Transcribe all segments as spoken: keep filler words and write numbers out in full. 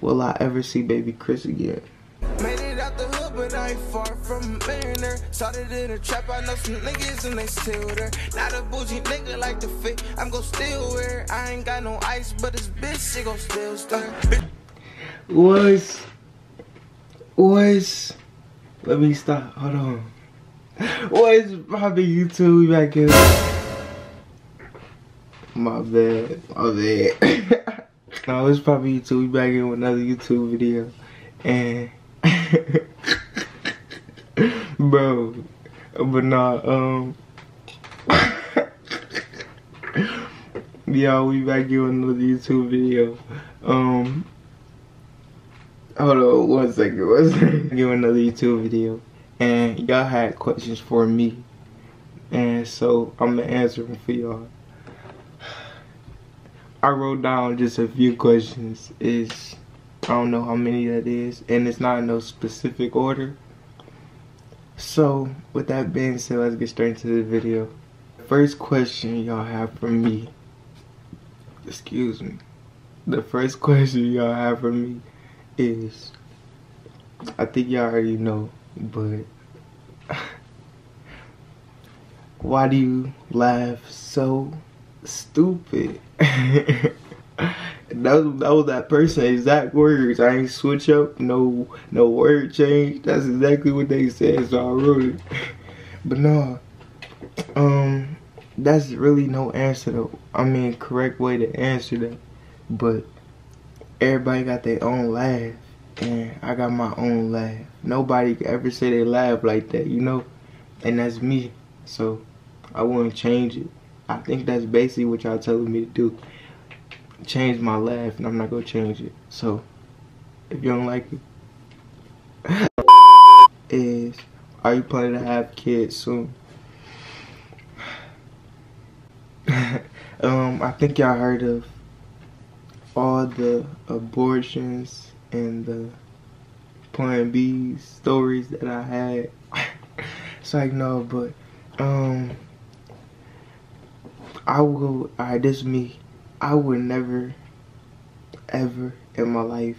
will I ever see Baby Chris again? Made it out the hood, but I ain't far from millionaire. Started in a trap, I know some niggas and they still there. Not a bougie nigga like the fit, I'm gon' steal where I ain't got no ice, but this bitch, she gon' still stir. Was, was, let me stop, hold on. What's poppin', YouTube? We back in. My bad, my bad. No, it's probably YouTube. We back in with another YouTube video. And bro, but nah, um y'all, we back in with another YouTube video. Um Hold on one second, one second. Give another YouTube video. And y'all had questions for me, and so I'm gonna answer them for y'all. I wrote down just a few questions. Is I don't know how many that is, and it's not in no specific order. So with that being said, let's get straight into the video. First question y'all have for me. Excuse me. The first question y'all have for me is, I think y'all already know, but why do you laugh so stupid? that, was, that was that person's exact words. I ain't switch up, no no word change. That's exactly what they said, so I wrote it. But no, um, that's really no answer though. I mean, correct way to answer that. But everybody got their own laugh, and I got my own laugh. Nobody could ever say they laugh like that, you know? And that's me, so I wouldn't change it. I think that's basically what y'all telling me to do. Change my laugh, and I'm not gonna change it. So, if you don't like it, is, are you planning to have kids soon? um, I think y'all heard of all the abortions and the Plan B stories that I had. It's like, no, but um I will alright, this is me. I would never ever in my life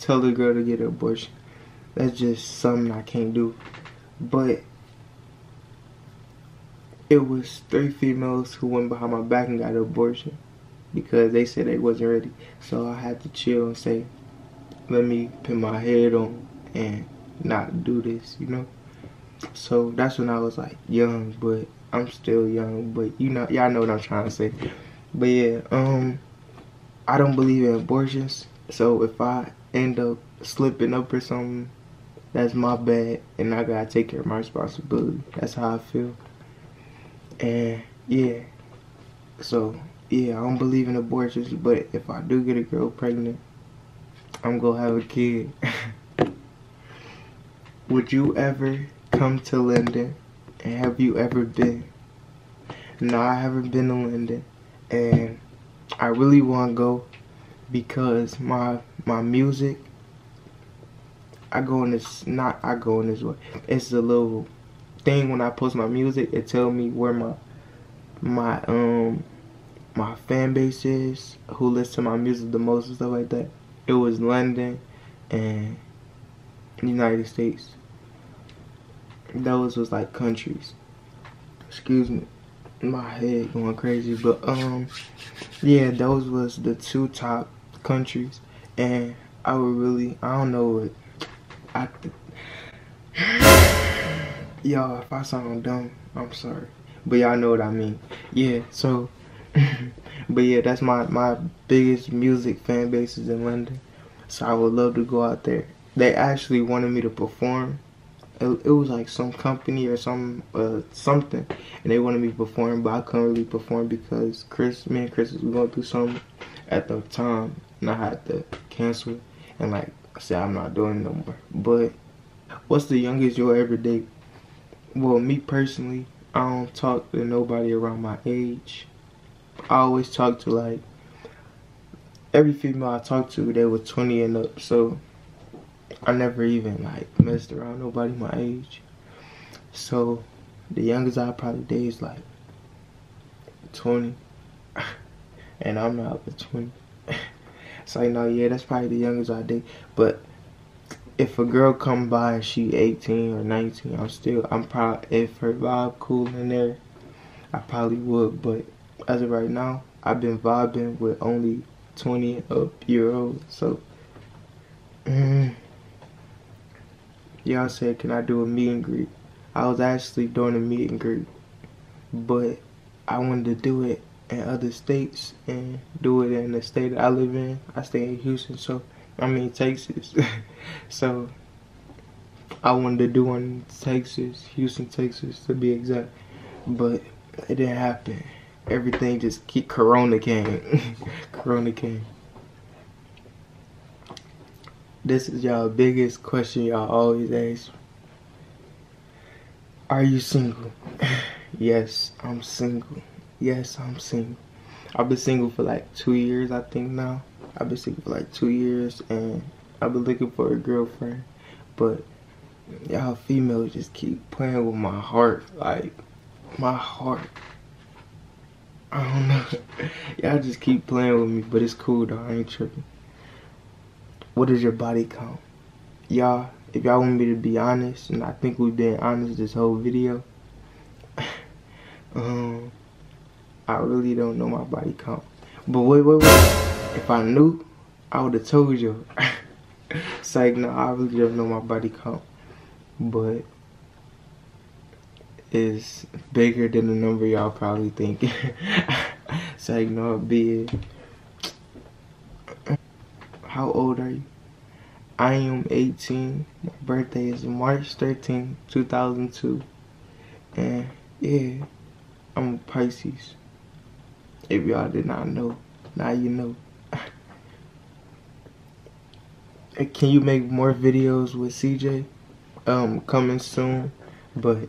tell a girl to get an abortion. That's just something I can't do. But it was three females who went behind my back and got an abortion because they said they wasn't ready. So I had to chill and say, let me pin my head on and not do this, you know? So that's when I was like young, but I'm still young, but you know, y'all know what I'm trying to say. But yeah, um, I don't believe in abortions. So if I end up slipping up or something, that's my bad, and I gotta take care of my responsibility. That's how I feel. And yeah, so yeah, I don't believe in abortions, but if I do get a girl pregnant, I'm gonna have a kid. Would you ever come to London? And have you ever been? No, I haven't been to London, and I really wanna go because my my music. I go in this not I go in this way. It's a little thing when I post my music. It tells me where my my um my fan base is, who listens to my music the most and stuff like that. It was London and United States. Those was like countries. Excuse me, my head going crazy. But um, yeah, those was the two top countries, and I would really, I don't know what, I y'all, if I sound dumb, I'm sorry, but y'all know what I mean. Yeah, so. But yeah, that's my, my biggest music fan base is in London. So I would love to go out there. They actually wanted me to perform. It, it was like some company or some uh, something. And they wanted me to perform, but I couldn't really perform because Chris, me and Chris was going through something at the time. And I had to cancel. And like I said, I'm not doing it no more. But what's the youngest you'll ever date? Well, me personally, I don't talk to nobody around my age. I always talk to, like, every female I talked to, they were twenty and up, so I never even, like, messed around nobody my age. So the youngest I probably date is, like, twenty, and I'm not up to twenty. It's like, no, yeah, that's probably the youngest I date. But if a girl come by and she eighteen or nineteen, I'm still, I'm probably, if her vibe cool in there, I probably would. But as of right now, I've been vibing with only twenty up year olds. So, mm, y'all said, can I do a meet and greet? I was actually doing a meet and greet, but I wanted to do it in other states and do it in the state that I live in. I stay in Houston, so I mean Texas. So I wanted to do one in Texas, Houston, Texas to be exact, but it didn't happen. Everything just keep Corona came. Corona came. This is y'all biggest question y'all always ask. Are you single? Yes, I'm single. Yes, I'm single. I've been single for like two years, I think now. I've been single for like two years and I've been looking for a girlfriend. But y'all females just keep playing with my heart. Like, my heart. I don't know. Y'all just keep playing with me, but it's cool though. I ain't tripping. What does your body count? Y'all, if y'all want me to be honest, and I think we've been honest this whole video, um, I really don't know my body count. But wait, wait, wait. If I knew, I would have told you. It's like, no, I really don't know my body count. But it's bigger than the number y'all probably thinking. It's like, no, it'd be it. How old are you? I am eighteen. My birthday is March thirteenth, two thousand two. And yeah, I'm a Pisces. If y'all did not know, now you know. Can you make more videos with C J? Um, coming soon. But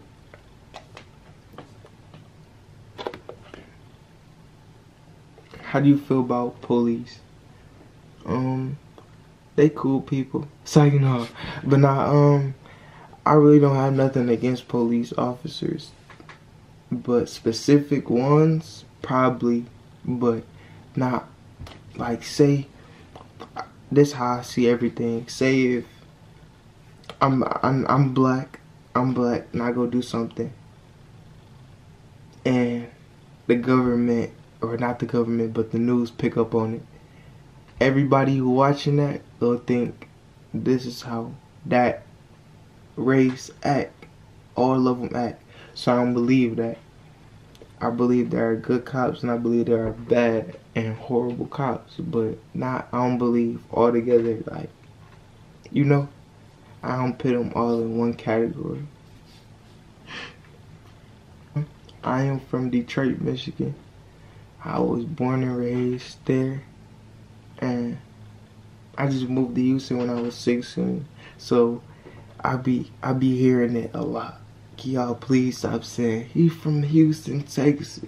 how do you feel about police? Um, they cool people. Psyching off. But nah, um, I really don't have nothing against police officers. But specific ones, probably. But not, like, say, this is how I see everything. Say if I'm, I'm, I'm black, I'm black, and I go do something. And the government, or not the government, but the news pick up on it. Everybody who watching that will think this is how that race act, all of them act. So I don't believe that. I believe there are good cops and I believe there are bad and horrible cops, but not, I don't believe altogether, like, you know, I don't put them all in one category. I am from Detroit, Michigan. I was born and raised there. And I just moved to Houston when I was sixteen, so I be I be hearing it a lot. Can y'all please stop saying he from Houston, Texas?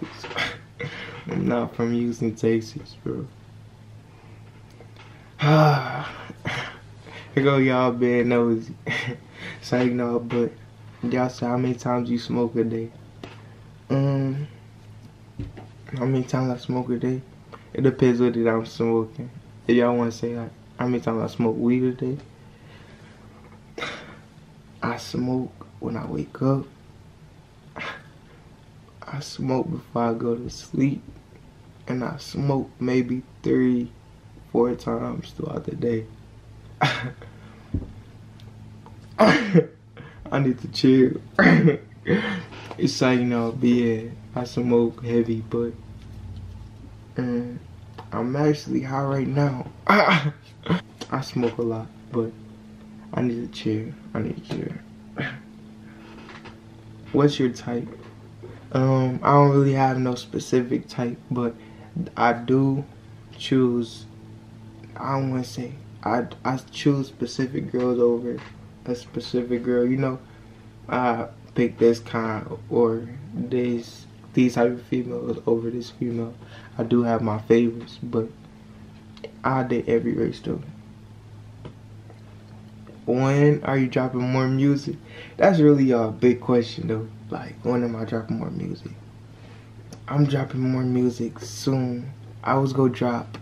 I'm not from Houston, Texas, bro. Here go y'all bad nosy. So you know, but y'all say how many times you smoke a day? Um, how many times I smoke a day? It depends what it I'm smoking. If y'all want to say, like, how many times I smoke weed a day? I smoke when I wake up. I smoke before I go to sleep. And I smoke maybe three, four times throughout the day. I need to chill. It's like, you know, yeah, I smoke heavy, but and I'm actually high right now. I smoke a lot, but I need to chill. I need to chill. What's your type? Um, I don't really have no specific type, but I do choose, I don't want to say, I, I choose specific girls over a specific girl. You know, I pick this kind or this, these type of females over this female. I do have my favorites, but I did every race though. When are you dropping more music? That's really a big question though. Like, when am I dropping more music? I'm dropping more music soon. I was gonna drop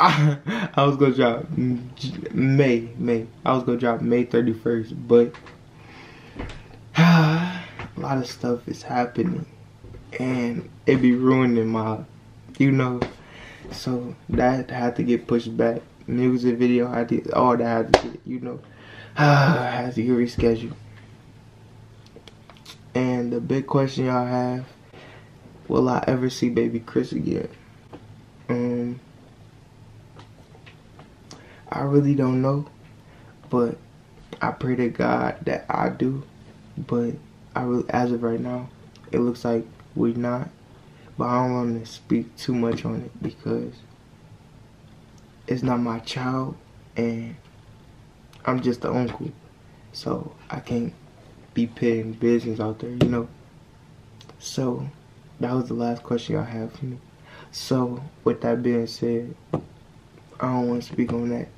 I, I was gonna drop May, May. I was gonna drop May thirty-first, but a lot of stuff is happening and it be ruining my, you know, so that had to get pushed back. Music video, I did all that, had to get, you know, I had to get rescheduled. And the big question y'all have, will I ever see Baby Chris again? Um, I really don't know, but I pray to God that I do. But I really, as of right now, it looks like we're not. But I don't want to speak too much on it because it's not my child, and I'm just the uncle, so I can't be putting business out there, you know. So that was the last question y'all have for me. So with that being said, I don't want to speak on that,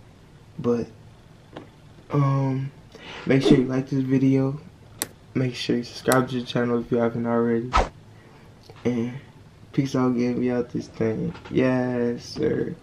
but um, make sure you like this video. Make sure you subscribe to the channel if you haven't already. And peace out, get me out this thing. Yes, sir.